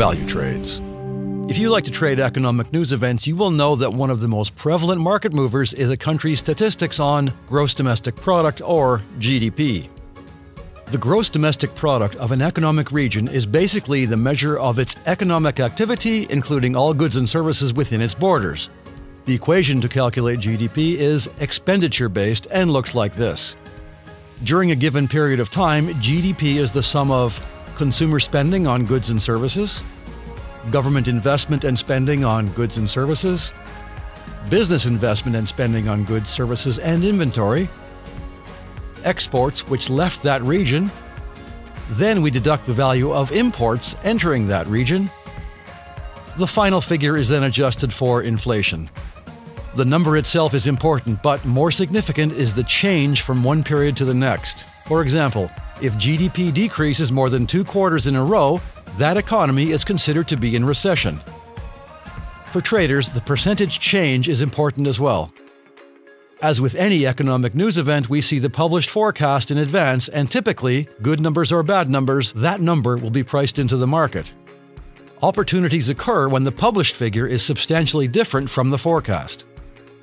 Valutrades. If you like to trade economic news events, you will know that one of the most prevalent market movers is a country's statistics on gross domestic product, or GDP. The gross domestic product of an economic region is basically the measure of its economic activity, including all goods and services within its borders. The equation to calculate GDP is expenditure-based and looks like this. During a given period of time, GDP is the sum of consumer spending on goods and services, government investment and spending on goods and services, business investment and spending on goods, services, and inventory, exports which left that region, then we deduct the value of imports entering that region. The final figure is then adjusted for inflation. The number itself is important, but more significant is the change from one period to the next. For example, if GDP decreases more than 2 quarters in a row, that economy is considered to be in recession. For traders, the percentage change is important as well. As with any economic news event, we see the published forecast in advance, and typically, good numbers or bad numbers, that number will be priced into the market. Opportunities occur when the published figure is substantially different from the forecast.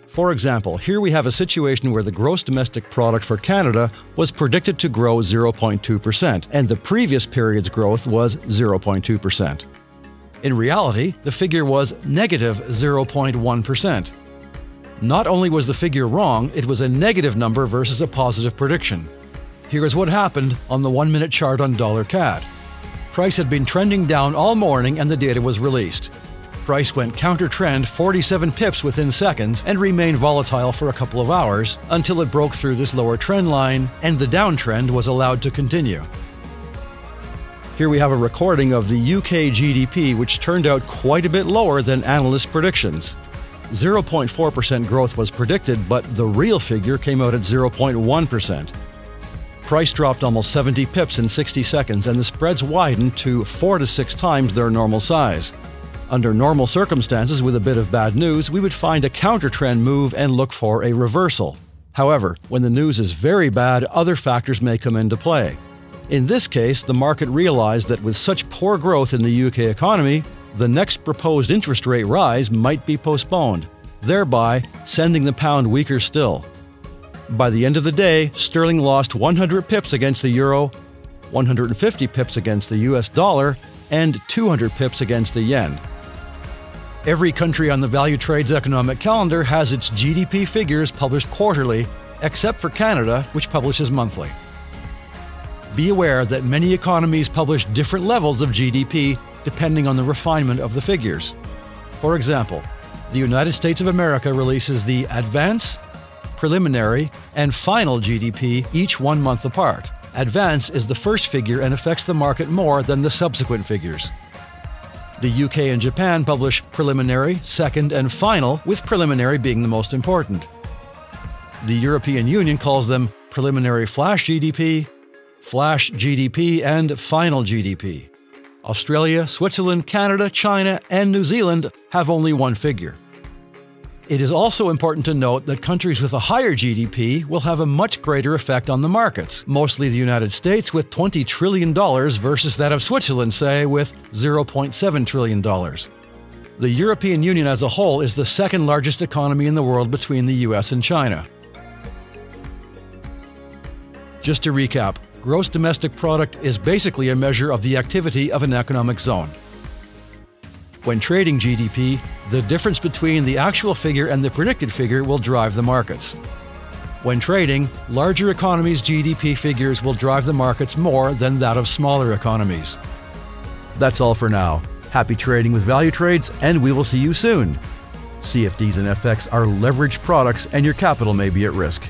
For example, here we have a situation where the gross domestic product for Canada was predicted to grow 0.2%, and the previous period's growth was 0.2%. In reality, the figure was negative 0.1%. Not only was the figure wrong, it was a negative number versus a positive prediction. Here is what happened on the 1-minute chart on USDCAD. Price had been trending down all morning and the data was released. Price went counter-trend 47 pips within seconds and remained volatile for a couple of hours until it broke through this lower trend line and the downtrend was allowed to continue. Here we have a recording of the UK GDP, which turned out quite a bit lower than analyst predictions. 0.4% growth was predicted, but the real figure came out at 0.1%. Price dropped almost 70 pips in 60 seconds and the spreads widened to 4 to 6 times their normal size. Under normal circumstances, with a bit of bad news, we would find a counter-trend move and look for a reversal. However, when the news is very bad, other factors may come into play. In this case, the market realized that with such poor growth in the UK economy, the next proposed interest rate rise might be postponed, thereby sending the pound weaker still. By the end of the day, sterling lost 100 pips against the euro, 150 pips against the US dollar, and 200 pips against the yen. Every country on the Valutrades economic calendar has its GDP figures published quarterly, except for Canada, which publishes monthly. Be aware that many economies publish different levels of GDP depending on the refinement of the figures. For example, the United States of America releases the advance, preliminary, and final GDP each 1 month apart. Advance is the first figure and affects the market more than the subsequent figures. The UK and Japan publish preliminary, second, and final, with preliminary being the most important. The European Union calls them preliminary flash GDP, and final GDP. Australia, Switzerland, Canada, China, and New Zealand have only one figure. It is also important to note that countries with a higher GDP will have a much greater effect on the markets, mostly the United States with $20 trillion versus that of Switzerland, say, with $0.7 trillion. The European Union as a whole is the second largest economy in the world between the US and China. Just to recap, gross domestic product is basically a measure of the activity of an economic zone. When trading GDP, the difference between the actual figure and the predicted figure will drive the markets. When trading, larger economies' GDP figures will drive the markets more than that of smaller economies. That's all for now. Happy trading with Valutrades, and we will see you soon. CFDs and FX are leveraged products, and your capital may be at risk.